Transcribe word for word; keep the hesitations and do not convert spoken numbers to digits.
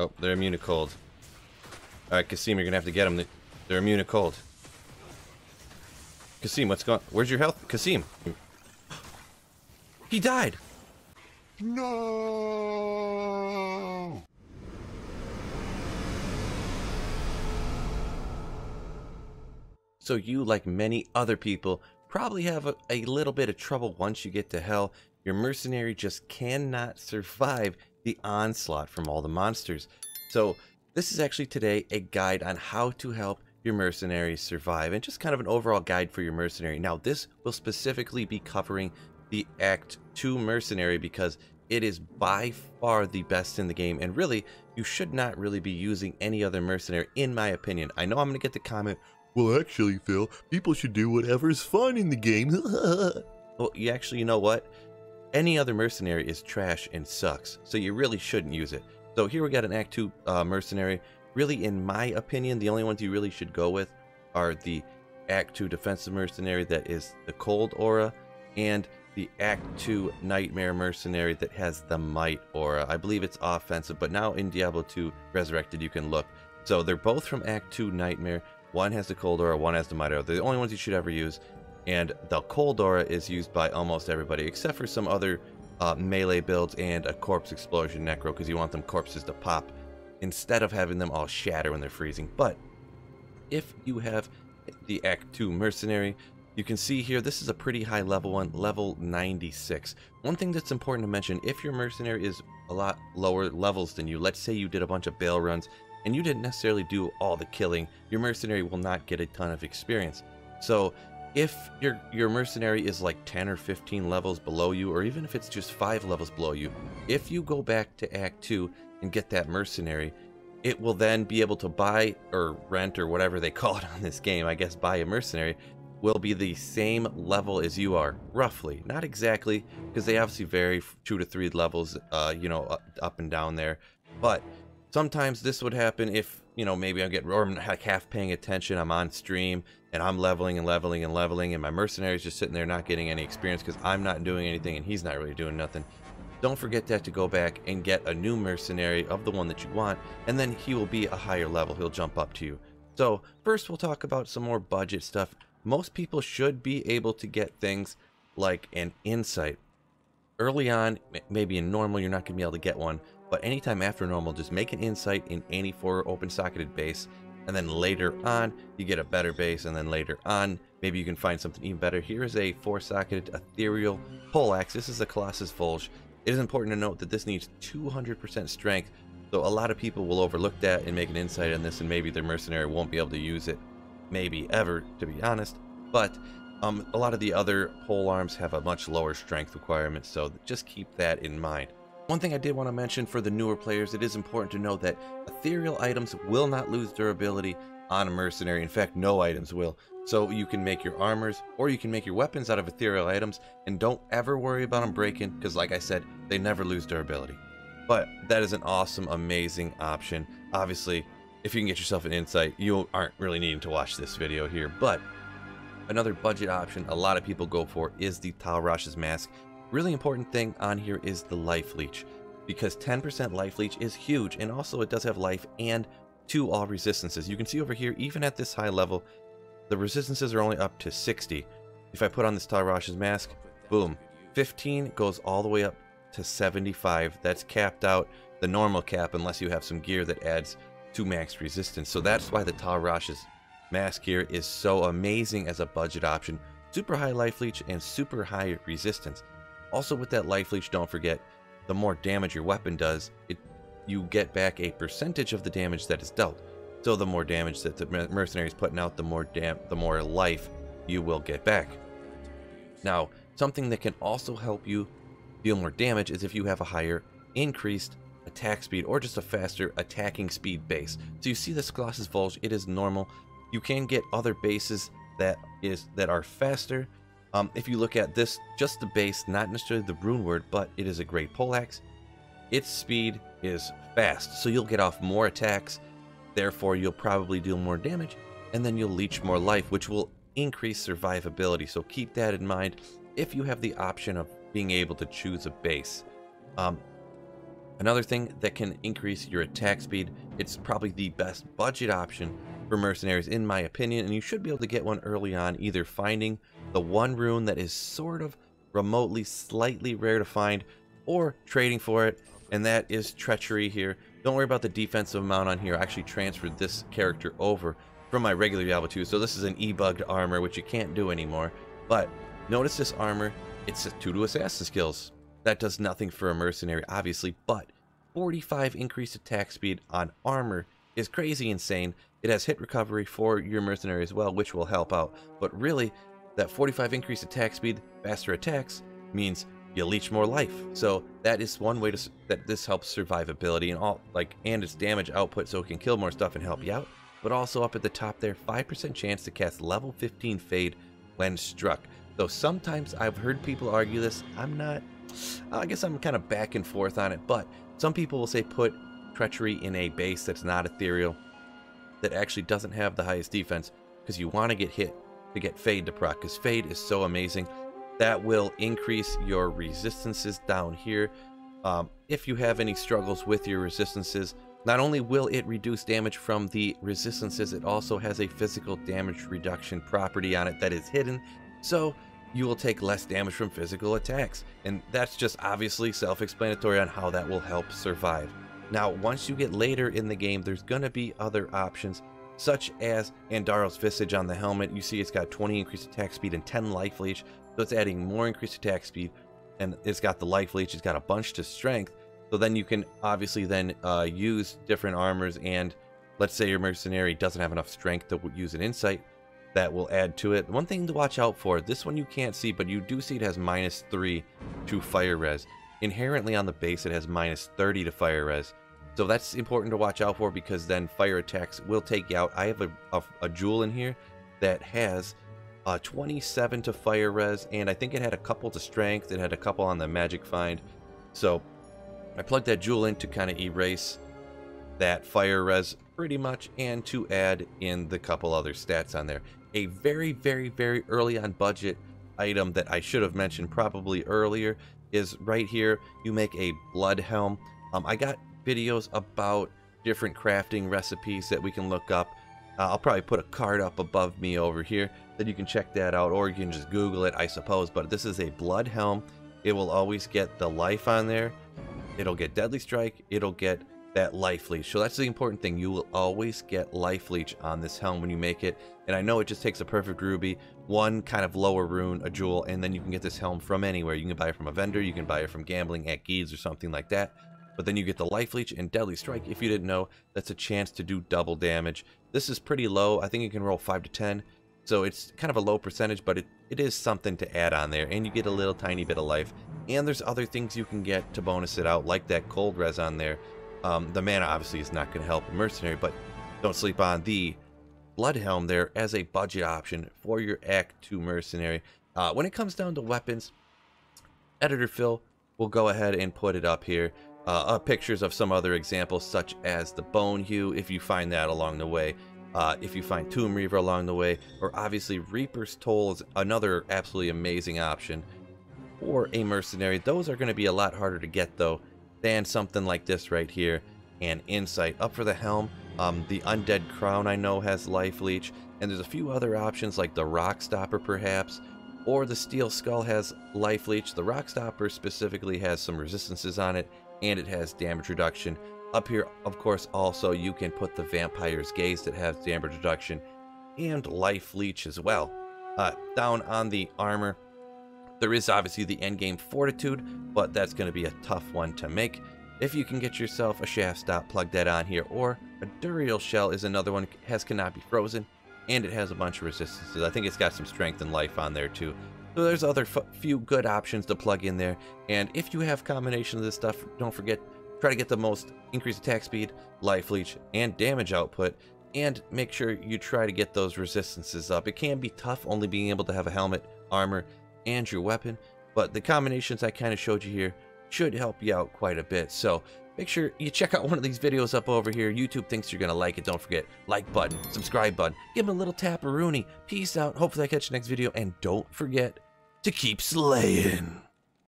Oh, they're immune to cold. Alright, Kasim, you're gonna have to get them. They're immune to cold. Kasim, what's going on? Where's your health? Kasim! He died! No! So you, like many other people, probably have a, a little bit of trouble once you get to hell. Your mercenary just cannot survive the onslaught from all the monsters. So this is actually today a guide on how to help your mercenaries survive, and just kind of an overall guide for your mercenary. Now this will specifically be covering the Act two mercenary because it is by far the best in the game, and really you should not really be using any other mercenary, in my opinion. I know I'm gonna get the comment, well actually Phil, people should do whatever's fun in the game. Well, you actually, you know what? Any other mercenary is trash and sucks, so you really shouldn't use it. So here we got an Act two uh, mercenary. Really, in my opinion, the only ones you really should go with are the Act two defensive mercenary that is the cold aura, and the Act two nightmare mercenary that has the might aura. I believe it's offensive, but now in Diablo two Resurrected you can look. So they're both from Act two nightmare. One has the cold aura, one has the might aura. They're the only ones you should ever use. And the cold aura is used by almost everybody except for some other uh, melee builds and a corpse explosion necro, because you want them corpses to pop instead of having them all shatter when they're freezing. But if you have the Act two mercenary, you can see here this is a pretty high level one, level ninety-six. One thing that's important to mention, if your mercenary is a lot lower levels than you, let's say you did a bunch of bail runs and you didn't necessarily do all the killing, your mercenary will not get a ton of experience. So if your your mercenary is like ten or fifteen levels below you, or even if it's just five levels below you, if you go back to Act two and get that mercenary, it will then be able to buy or rent or whatever they call it on this game, I guess buy a mercenary, will be the same level as you are, roughly. Not exactly, because they obviously vary two to three levels, uh, you know, up and down there. But sometimes this would happen if, you know, maybe I'm getting, or I'm like half paying attention, I'm on stream, and I'm leveling and leveling and leveling, and my mercenary's just sitting there not getting any experience because I'm not doing anything and he's not really doing nothing. Don't forget that to go back and get a new mercenary of the one that you want, and then he will be a higher level, he'll jump up to you. So first we'll talk about some more budget stuff. Most people should be able to get things like an Insight. Early on, maybe in normal, you're not going to be able to get one, but anytime after normal, just make an Insight in any four open socketed base, and then later on, you get a better base, and then later on, maybe you can find something even better. Here is a four socketed ethereal poleaxe. This is a Colossus Volge. It is important to note that this needs two hundred percent strength, so a lot of people will overlook that and make an Insight on this, and maybe their mercenary won't be able to use it. Maybe ever, to be honest, but um, a lot of the other pole arms have a much lower strength requirement, so just keep that in mind. One thing I did want to mention for the newer players, it is important to know that ethereal items will not lose durability on a mercenary. In fact, no items will. So you can make your armors or you can make your weapons out of ethereal items, and don't ever worry about them breaking, because like I said, they never lose durability. But that is an awesome, amazing option. Obviously, if you can get yourself an Insight, you aren't really needing to watch this video here. But another budget option a lot of people go for is the Tal Rasha's Mask. Really important thing on here is the Life Leech, because ten percent Life Leech is huge, and also it does have life and two all resistances. You can see over here, even at this high level, the resistances are only up to sixty. If I put on this Tal Rasha's Mask, boom, fifteen goes all the way up to seventy-five. That's capped out, the normal cap, unless you have some gear that adds to max resistance. So that's why the Tal Rasha's Mask here is so amazing as a budget option. Super high Life Leech and super high resistance. Also with that Life Leech, don't forget, the more damage your weapon does, it you get back a percentage of the damage that is dealt. So the more damage that the mercenary is putting out, the more dam the more life you will get back. Now, something that can also help you deal more damage is if you have a higher increased attack speed, or just a faster attacking speed base. So you see this Colossus Volge, it is normal. You can get other bases that is that are faster. Um, if you look at this, just the base, not necessarily the rune word, but it is a great poleaxe. Its speed is fast, so you'll get off more attacks, therefore you'll probably deal more damage, and then you'll leech more life, which will increase survivability. So keep that in mind if you have the option of being able to choose a base. Um, Another thing that can increase your attack speed, it's probably the best budget option for mercenaries in my opinion, and you should be able to get one early on, either finding the one rune that is sort of remotely slightly rare to find or trading for it, and that is Treachery here. Don't worry about the defensive amount on here. I actually transferred this character over from my regular Diablo two, so this is an e-bugged armor, which you can't do anymore. But notice this armor, it's two to assassin skills. That does nothing for a mercenary, obviously, but forty-five increased attack speed on armor is crazy insane. It has hit recovery for your mercenary as well, which will help out. But really, that forty-five increased attack speed, faster attacks, means you leech more life. So that is one way to, that this helps survivability and all, like, and its damage output, so it can kill more stuff and help you out. But also up at the top there, five percent chance to cast level fifteen Fade when struck. Though sometimes I've heard people argue this, I'm not. I guess I'm kind of back and forth on it, but some people will say put Treachery in a base that's not ethereal, that actually doesn't have the highest defense, because you want to get hit to get Fade to proc, because Fade is so amazing. That will increase your resistances down here. Um, if you have any struggles with your resistances, not only will it reduce damage from the resistances, it also has a physical damage reduction property on it that is hidden, so you will take less damage from physical attacks, and that's just obviously self-explanatory on how that will help survive. Now, once you get later in the game, there's going to be other options, such as Andariel's Visage on the helmet. You see it's got twenty increased attack speed and ten life leech, so it's adding more increased attack speed, and it's got the life leech, it's got a bunch to strength, so then you can obviously then uh, use different armors, and let's say your mercenary doesn't have enough strength to use an Insight, that will add to it. One thing to watch out for, this one you can't see, but you do see it has minus three to fire res. Inherently on the base it has minus thirty to fire res. So that's important to watch out for, because then fire attacks will take you out. I have a, a, a jewel in here that has uh, twenty-seven to fire res, and I think it had a couple to strength, it had a couple on the magic find. So I plugged that jewel in to kind of erase that fire res pretty much, and to add in the couple other stats on there. A very, very, very early on budget item that I should have mentioned probably earlier is right here. You make a blood helm. Um, I got videos about different crafting recipes that we can look up. Uh, I'll probably put a card up above me over here that you can check that out, or you can just Google it, I suppose. But this is a blood helm. It will always get the life on there. It'll get deadly strike. It'll get that life leech. So that's the important thing. You will always get life leech on this helm when you make it. And I know it just takes a perfect ruby, one kind of lower rune, a jewel, and then you can get this helm from anywhere. You can buy it from a vendor, you can buy it from gambling at Geeds or something like that. But then you get the life leech and deadly strike. If you didn't know, that's a chance to do double damage. This is pretty low. I think you can roll five to ten. So it's kind of a low percentage, but it, it is something to add on there. And you get a little tiny bit of life. And there's other things you can get to bonus it out, like that cold res on there. Um, the mana obviously is not going to help a mercenary, but don't sleep on the blood helm there as a budget option for your act two mercenary. Uh, when it comes down to weapons, Editor Phil will go ahead and put it up here. Uh, uh, pictures of some other examples, such as the Bonehue, if you find that along the way. Uh, if you find Tomb Reaver along the way, or obviously Reaper's Toll is another absolutely amazing option for a mercenary. Those are going to be a lot harder to get, though, than something like this right here, and Insight. Up for the helm, um, the Undead Crown I know has life leech, and there's a few other options like the Rock Stopper perhaps, or the Steel Skull has life leech. The Rock Stopper specifically has some resistances on it, and it has damage reduction. Up here, of course, also you can put the Vampire's Gaze that has damage reduction and life leech as well. Uh, down on the armor, there is obviously the endgame Fortitude, but that's going to be a tough one to make. If you can get yourself a Shaft Stop, plug that on here, or a Duriel Shell is another one. It has cannot be frozen, and it has a bunch of resistances. I think it's got some strength and life on there too. So there's other f few good options to plug in there. And if you have combination of this stuff, don't forget, try to get the most increased attack speed, life leech, and damage output, and make sure you try to get those resistances up. It can be tough only being able to have a helmet, armor, and your weapon, but the combinations I kind of showed you here should help you out quite a bit. So make sure you check out one of these videos up over here. YouTube thinks you're gonna like it. Don't forget, like button, subscribe button, give them a little tap-a-rooney. Peace out. Hopefully I catch you next video, and don't forget to keep slaying.